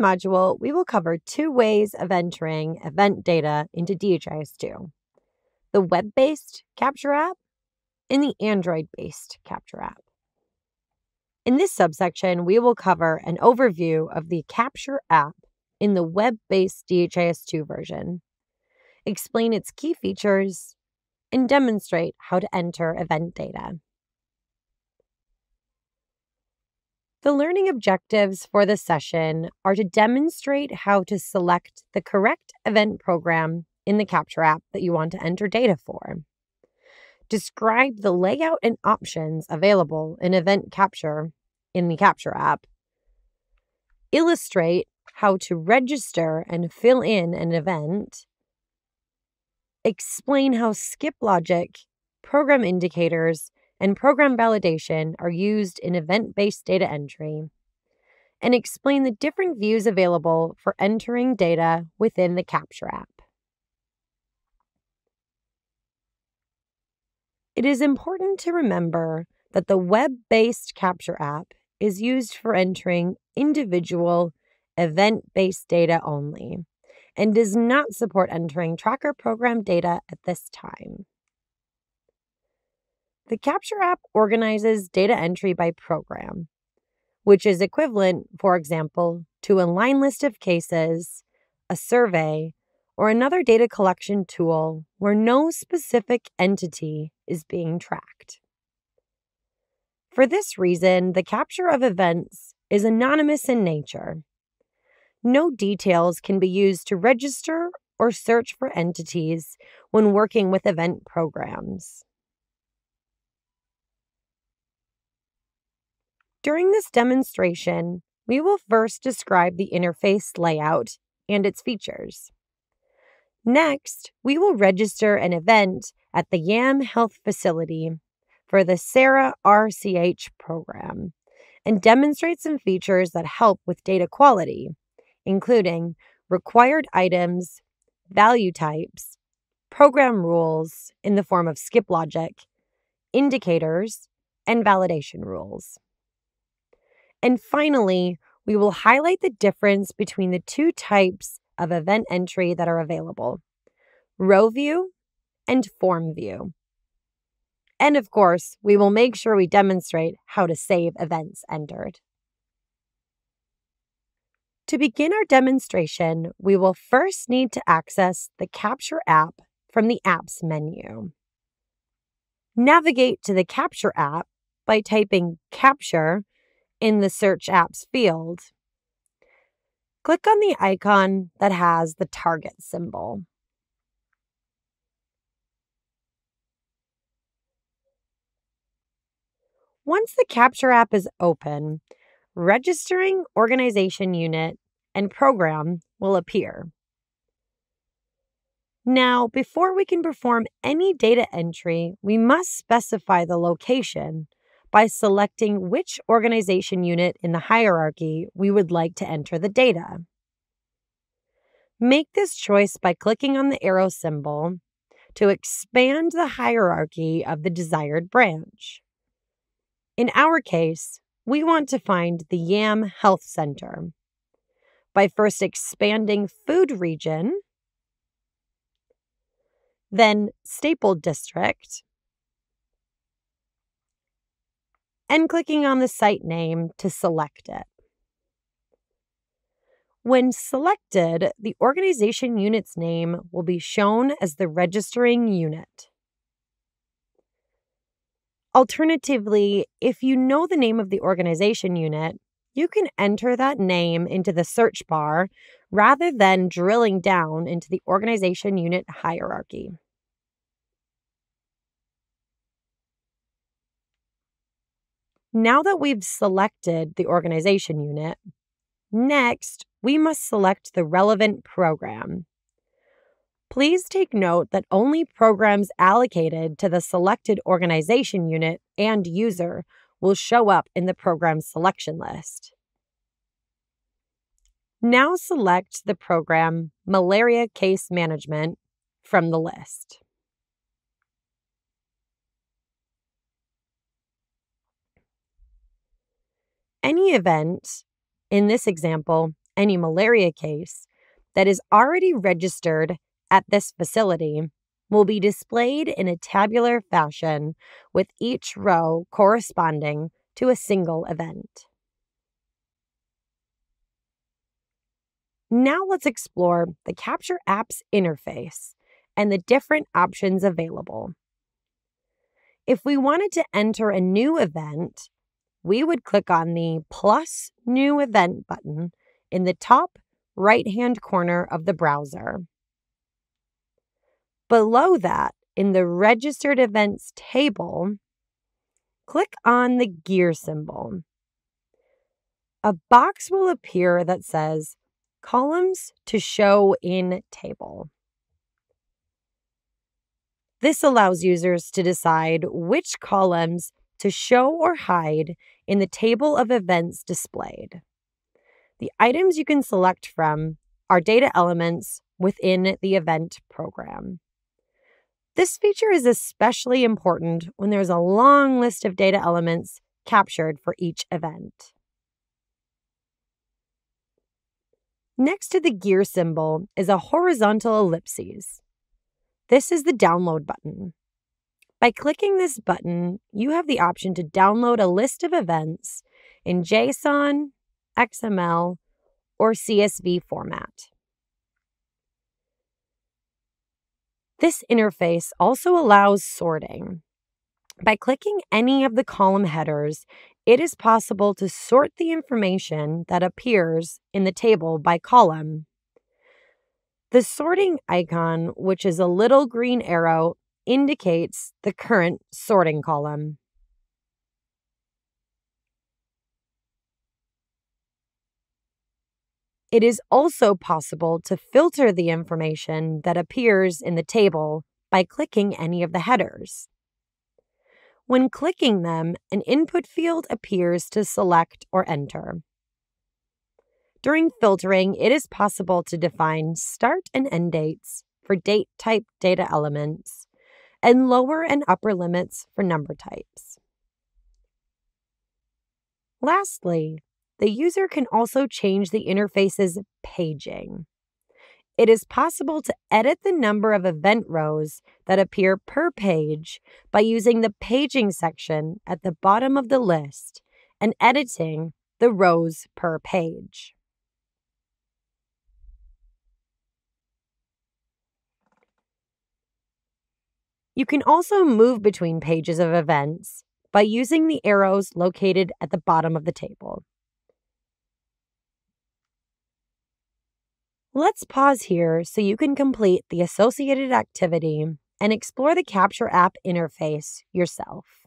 module, we will cover two ways of entering event data into DHIS2, the web-based Capture app and the Android-based Capture app. In this subsection, we will cover an overview of the Capture app in the web-based DHIS2 version, explain its key features, and demonstrate how to enter event data. The learning objectives for the session are to demonstrate how to select the correct event program in the Capture app that you want to enter data for, describe the layout and options available in event capture in the Capture app, illustrate how to register and fill in an event, explain how skip logic, program indicators, and program validation are used in event-based data entry, and explain the different views available for entering data within the Capture app. It is important to remember that the web-based Capture app is used for entering individual event-based data only and does not support entering tracker program data at this time. The Capture app organizes data entry by program, which is equivalent, for example, to a line list of cases, a survey, or another data collection tool where no specific entity is being tracked. For this reason, the capture of events is anonymous in nature. No details can be used to register or search for entities when working with event programs. During this demonstration, we will first describe the interface layout and its features. Next, we will register an event at the Yam Health Facility for the Sarah RCH program and demonstrate some features that help with data quality, including required items, value types, program rules in the form of skip logic, indicators, and validation rules. And finally, we will highlight the difference between the two types of event entry that are available, row view and form view. And of course, we will make sure we demonstrate how to save events entered. To begin our demonstration, we will first need to access the Capture app from the Apps menu. Navigate to the Capture app by typing Capture in the Search Apps field. Click on the icon that has the target symbol. Once the Capture app is open, registering organization unit and program will appear. Now, before we can perform any data entry, we must specify the location by selecting which organization unit in the hierarchy we would like to enter the data. Make this choice by clicking on the arrow symbol to expand the hierarchy of the desired branch. In our case, we want to find the Yam Health Center by first expanding Food Region, then Staple District, and clicking on the site name to select it. When selected, the organization unit's name will be shown as the registering unit. Alternatively, if you know the name of the organization unit, you can enter that name into the search bar rather than drilling down into the organization unit hierarchy. Now that we've selected the organization unit, next, we must select the relevant program. Please take note that only programs allocated to the selected organization unit and user will show up in the program selection list. Now select the program Malaria Case Management from the list. Any event, in this example, any malaria case that is already registered at this facility will be displayed in a tabular fashion, with each row corresponding to a single event. Now let's explore the Capture Apps interface and the different options available. If we wanted to enter a new event, we would click on the Plus New Event button in the top right-hand corner of the browser. Below that, in the Registered Events table, click on the gear symbol. A box will appear that says Columns to Show in Table. This allows users to decide which columns to show or hide in the table of events displayed. The items you can select from are data elements within the event program. This feature is especially important when there's a long list of data elements captured for each event. Next to the gear symbol is a horizontal ellipses. This is the download button. By clicking this button, you have the option to download a list of events in JSON, XML, or CSV format. This interface also allows sorting. By clicking any of the column headers, it is possible to sort the information that appears in the table by column. The sorting icon, which is a little green arrow, indicates the current sorting column. It is also possible to filter the information that appears in the table by clicking any of the headers. When clicking them, an input field appears to select or enter. During filtering, it is possible to define start and end dates for date type data elements and lower and upper limits for number types. Lastly, the user can also change the interface's paging. It is possible to edit the number of event rows that appear per page by using the paging section at the bottom of the list and editing the rows per page. You can also move between pages of events by using the arrows located at the bottom of the table. Let's pause here so you can complete the associated activity and explore the Capture App interface yourself.